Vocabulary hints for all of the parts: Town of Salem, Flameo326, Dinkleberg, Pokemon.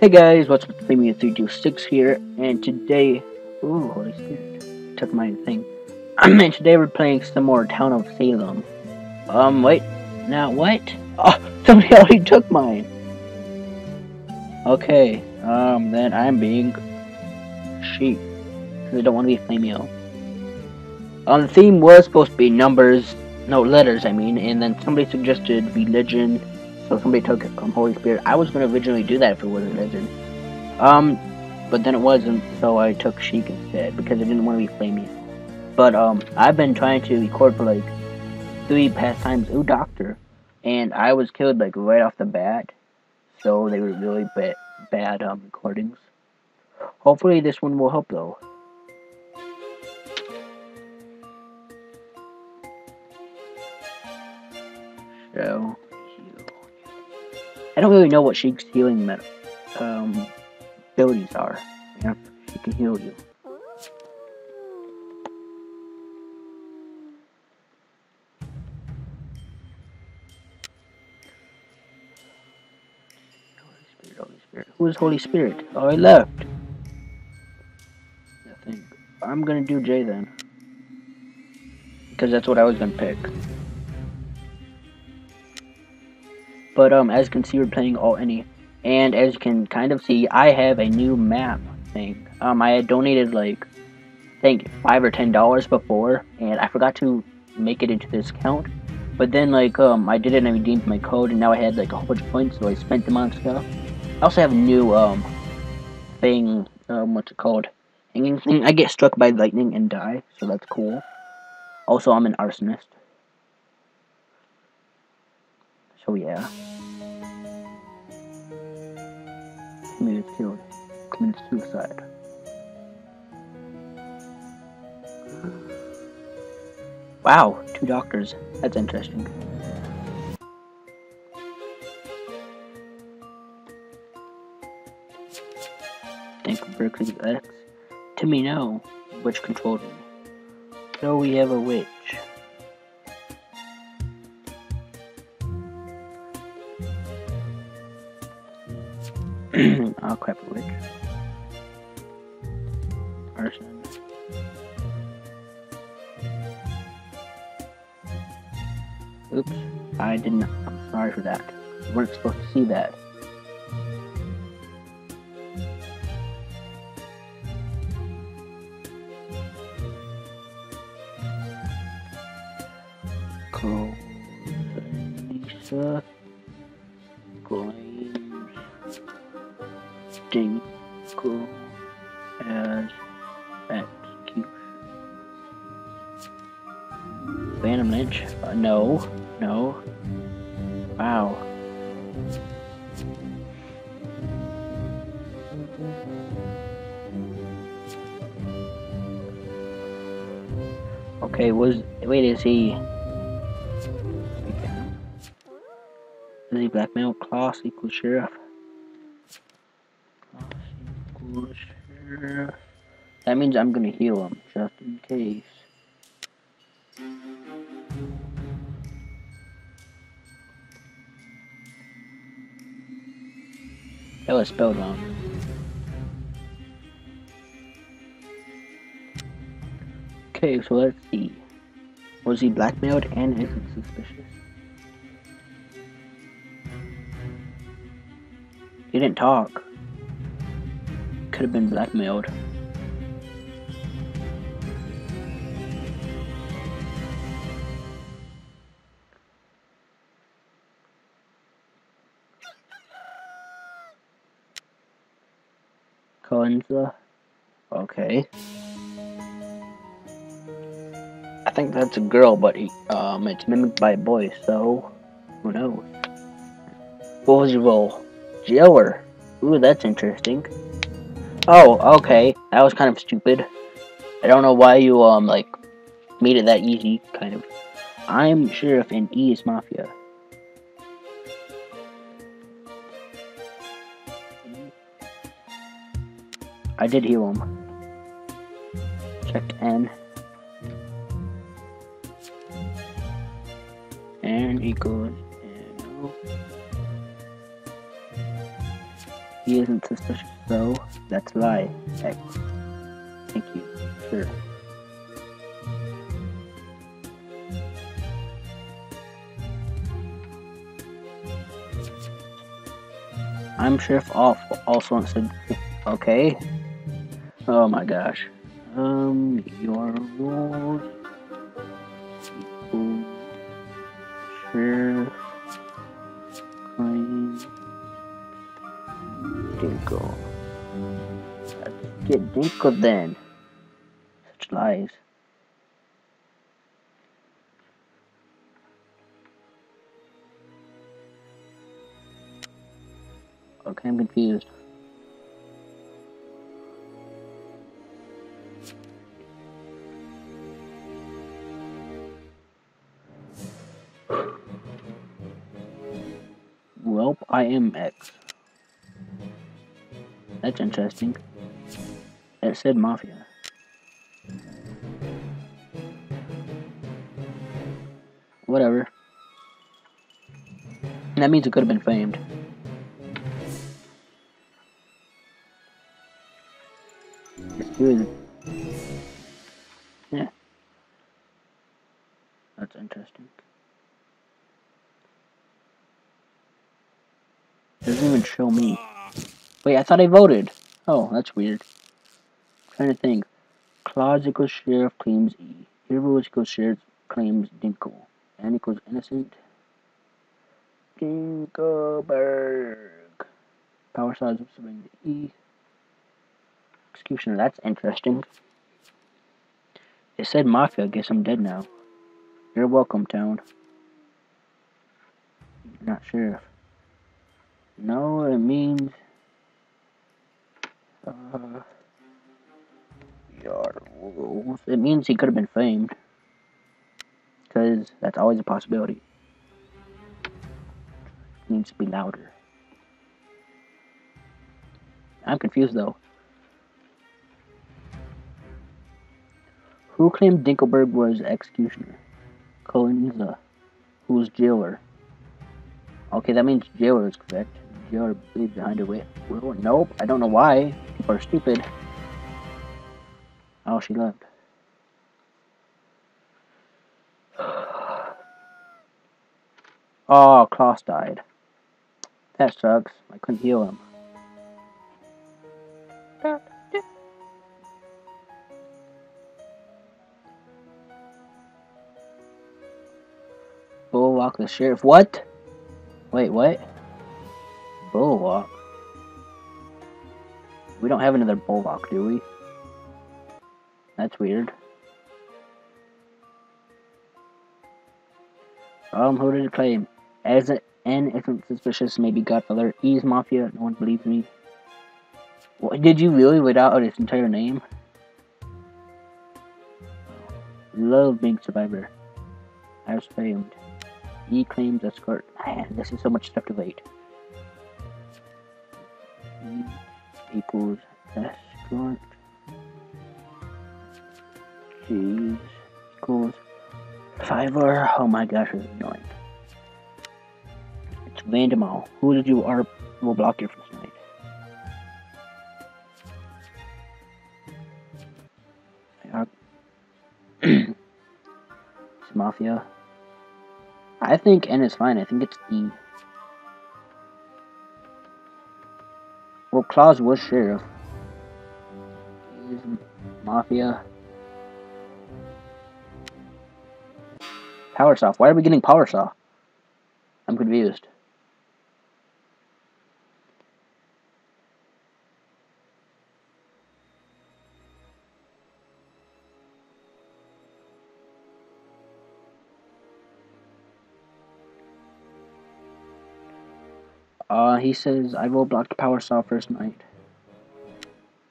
Hey guys, what's up? Flameo326 here, and today, ooh, holy shit, took my thing. And today we're playing some more Town of Salem. Wait, now what? Oh, somebody already took mine. Okay, then I'm being sheep because I don't want to be Flameo. The theme was supposed to be numbers, no letters, I mean, and then somebody suggested religion. So somebody took Holy Spirit. I was going to originally do that if it wasn't religion. But then it wasn't, so I took Sheik instead, because I didn't want to be Flamey. But, I've been trying to record for, like, 3 past times. Ooh, Doctor. And I was killed, like, right off the bat. So they were really bad, recordings. Hopefully this one will help, though. So... I don't really know what Sheik's healing abilities are. Yeah, she can heal you. Holy Spirit. Who is Holy Spirit? Oh, I left. Nothing. I'm gonna do Jay then, because that's what I was gonna pick. But, as you can see, we're playing all any. And as you can kind of see, I have a new map thing. I had donated, like, I think $5 or $10 before. And I forgot to make it into this account. But then, like, I did it and I redeemed my code. And now I had, like, a whole bunch of points. So I spent them on stuff. I also have a new, thing. What's it called? Hanging thing. I get struck by lightning and die. So that's cool. Also, I'm an arsonist. So yeah. Committed killed. Committed suicide. Wow, 2 doctors. That's interesting. Thank you for clicking X. To me no, witch controlled me. So we have a witch. Oh crap, a witch. Arson. Oops, I didn't. I'm sorry for that. We weren't supposed to see that. Cool. Lisa. Cool as execution. Phantom Lynch? No. No. Wow. Okay, wait, is he blackmail? Class equals sheriff. That means I'm gonna heal him, just in case. That was spelled wrong. Okay, so let's see. Was he blackmailed and is it suspicious? He didn't talk. Could have been blackmailed. Coenza. Okay. I think that's a girl, but it's mimicked by a boy, so who knows? What was your role? Jailer. Ooh, that's interesting. Oh, okay. That was kind of stupid. I don't know why you, like, made it that easy, kind of. I'm Sheriff and E is Mafia. I did heal him. Checked N. N equals N. He isn't suspicious, though. That's a lie. Heck. Thank you. Sure. I'm Sheriff Awful, also wants to... Okay. Oh my gosh. Your rules... Equal... Sheriff... Claim... Dinkle. Let's get Dinkle then. Such lies. Okay, I'm confused. Welp, I am X. That's interesting. It said Mafia. Whatever. That means it could have been famed. Good. Yeah. That's interesting. It doesn't even show me. Wait, I thought I voted. Oh, that's weird. I'm trying to think. Clause equals sheriff claims E. Hero equals sheriff claims Dinkle. And equals innocent. Dinkleberg. Power size of submitting to E. Executioner, that's interesting. It said Mafia, guess I'm dead now. You're welcome, town. Not sheriff. No, it means... your rules. It means he could have been famed. Because that's always a possibility. It needs to be louder. I'm confused, though. Who claimed Dinkleberg was executioner? Coloniza, who was jailer. Okay, that means jailer is correct. Jailer believed behind her way. Well, nope, I don't know why. People are stupid. Oh, she left. Oh, Klaus died. That sucks. I couldn't heal him. Bulwark the sheriff. What? Wait, what? Bulwark? We don't have another bulwark, do we? That's weird. Who did it claim? As N isn't suspicious, maybe Godfather. E's Mafia. No one believes me. What, did you really read out his entire name? Love being survivor. I was famed. E claims escort. Man, this is so much stuff to wait. E equals escort. G equals fiver. Oh my gosh, it's annoying. It's Vandemal. Who did you are will block your first night? It's Mafia. I think N is fine. I think it's E. Well, Claus was sheriff. He's Mafia. Power Saw. Why are we getting Power Saw? I'm confused. He says, I will block the Power Saw first night.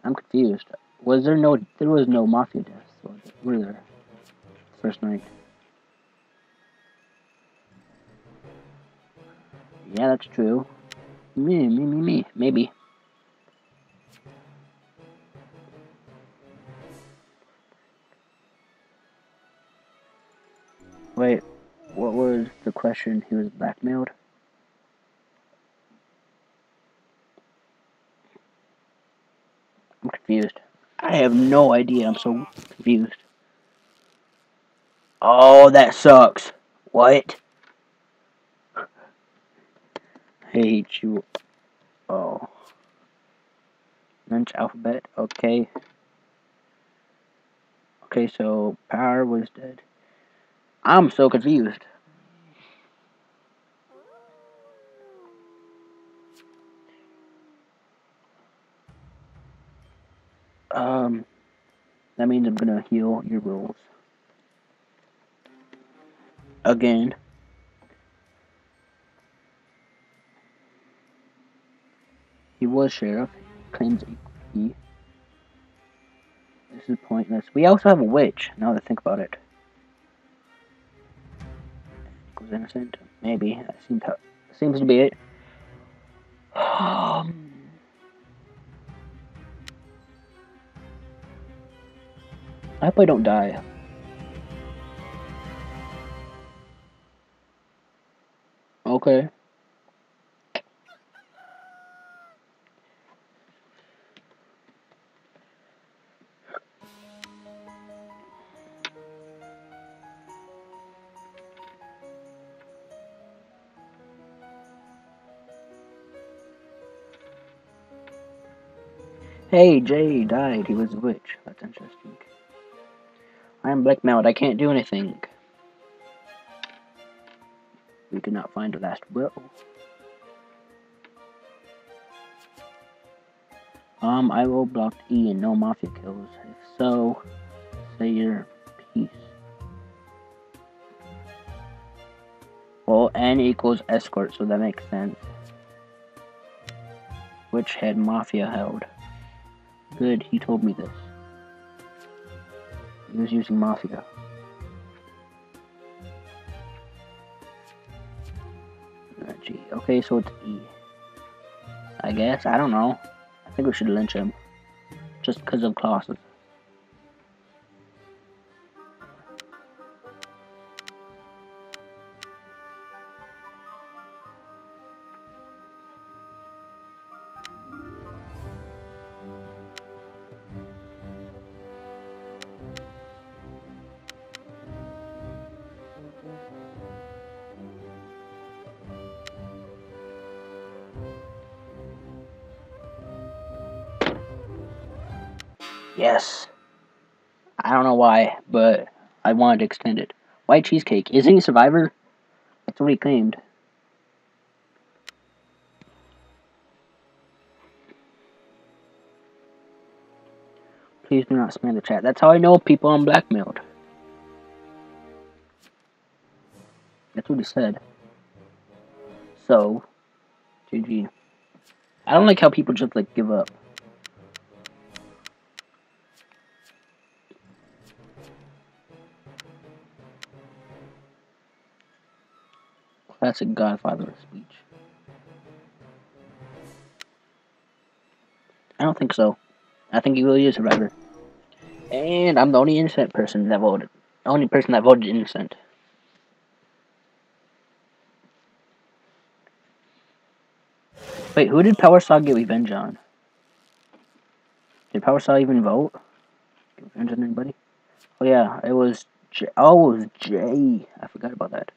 I'm confused. Was there no... There was no Mafia deaths, were there? First night. Yeah, that's true. Me. Maybe. Wait, what was the question? He was blackmailed? I'm confused. I have no idea. I'm so confused. Oh, that sucks. What? I hate you. Oh. Men's alphabet. Okay. Okay, so power was dead. I'm so confused. That means I'm gonna heal your rules. Again. He was sheriff. Claims he. This is pointless. We also have a witch, now that I think about it. Equals innocent. Maybe. That seems to be it. I hope I don't die. Okay. Hey, Jay died. He was a witch. That's interesting. I am blackmailed. I can't do anything. We could not find the last will. I will block E and no mafia kills. If so, say your piece. Well, N equals escort, so that makes sense. Which head mafia held? Good, he told me this. He was using mafia. G. Okay, so it's E. I guess, I don't know. I think we should lynch him. Just because of classes. Yes. I don't know why, but I wanted to extend it. White Cheesecake. Isn't he a survivor? That's what he claimed. Please do not spam the chat. That's how I know people are blackmailed. That's what he said. So, GG. I don't like how people just, like, give up. That's a Godfather speech. I don't think so. I think he really is a survivor. And I'm the only innocent person that voted. The only person that voted innocent. Wait, who did Power Saw get revenge on? Did Power Saw even vote? Get revenge on anybody? Oh yeah, it was J. Oh, it was J. I forgot about that.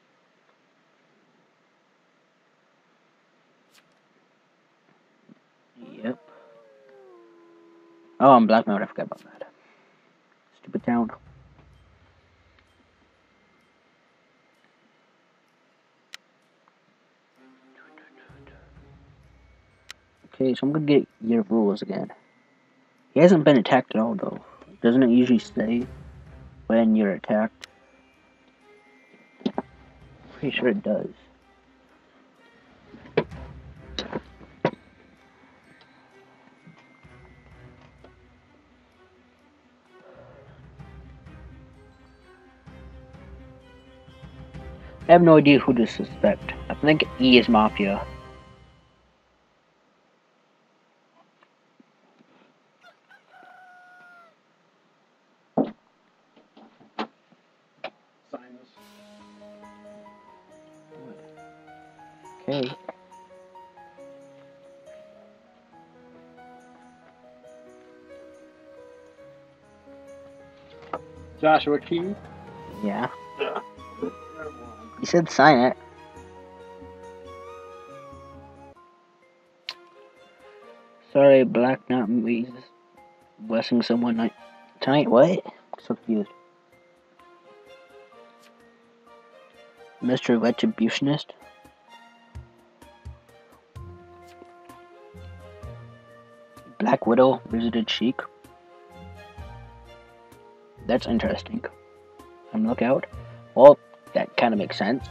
Yep. Oh, I'm blackmailed. I forgot about that. Stupid town. Okay, so I'm gonna get your rules again. He hasn't been attacked at all, though. Doesn't it usually say when you're attacked? Pretty sure it does. I have no idea who to suspect. I think E is mafia. Okay. Joshua Key? Yeah. He said sign it. Sorry, Black Knot Movies is blessing someone tonight. What? So confused. Mr. Retributionist? Black Widow visited Sheik. That's interesting. On lookout. Well, that kind of makes sense.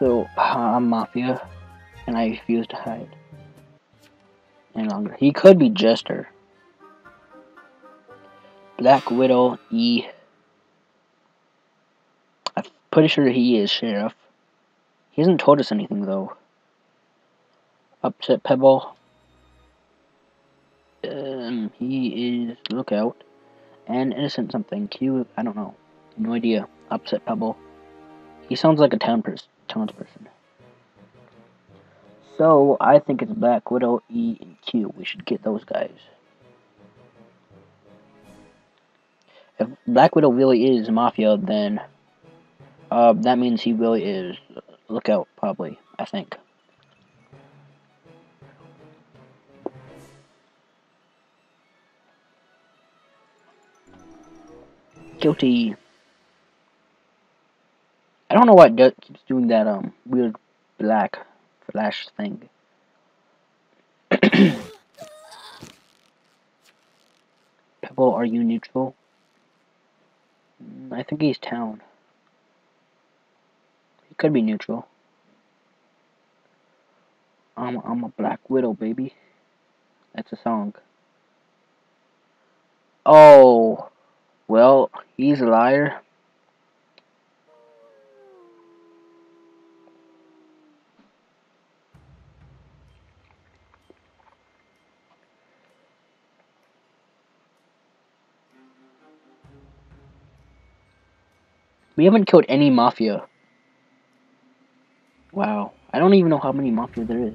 So, I'm Mafia, and I refuse to hide any longer. He could be Jester. Black Widow E. I'm pretty sure he is Sheriff. He hasn't told us anything, though. Upset Pebble. He is Lookout. And Innocent something. Q, I don't know. No idea. Upset Pebble. He sounds like a townsperson. So, I think it's Black Widow, E, and Q. We should get those guys. If Black Widow really is Mafia, then that means he really is Lookout, probably, I think. Guilty. I don't know why it keeps doing that weird black flash thing. Pebble, are you neutral? I think he's town. He could be neutral. I'm a Black Widow, baby. That's a song. Oh, well, he's a liar. We haven't killed any Mafia. Wow. I don't even know how many Mafia there is.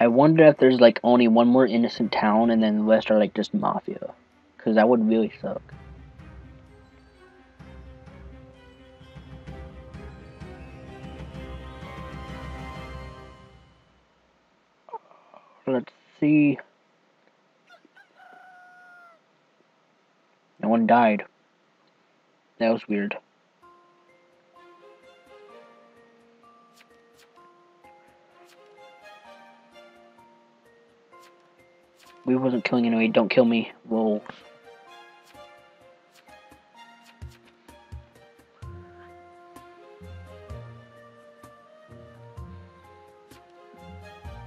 I wonder if there's like only one more innocent town and then the rest are like just Mafia. Because that would really suck. Let's see. No one died. That was weird. We wasn't killing anyway. Don't kill me. Whoa.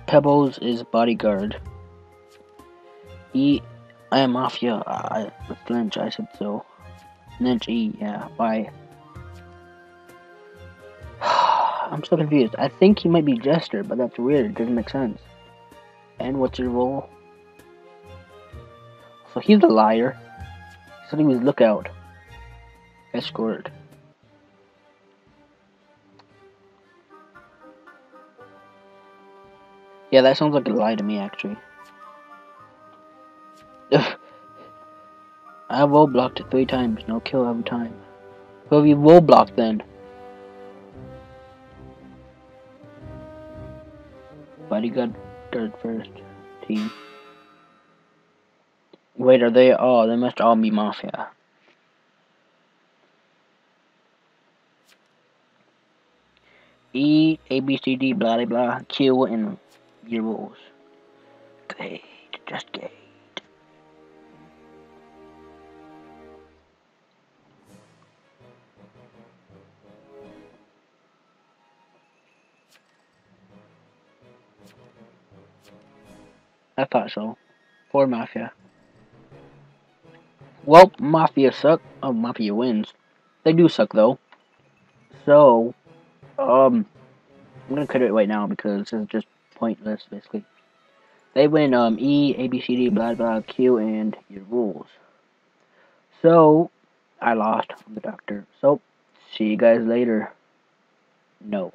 Pebbles is bodyguard. E, I am Mafia. With Lynch, I said so. Lynch E, yeah, bye. I'm so confused. I think he might be Jester, but that's weird. It doesn't make sense. And what's your role? So he's a liar. He said he was Lookout. Escort. Yeah, that sounds like a lie to me, actually. I roadblocked it 3 times, no kill every time. Who have you roadblocked then? Bodyguard first team. Wait, are they all? They must all be Mafia. E, A, B, C, D, blah, blah, blah, Q, and your rules. Great, just great. I thought so. Poor Mafia. Well, Mafia suck. Oh, Mafia wins. They do suck, though. So, I'm gonna cut it right now because this is just pointless, basically. They win E, A, B, C, D, blah, blah, Q, and your rules. So, I lost from the doctor. So, see you guys later. No.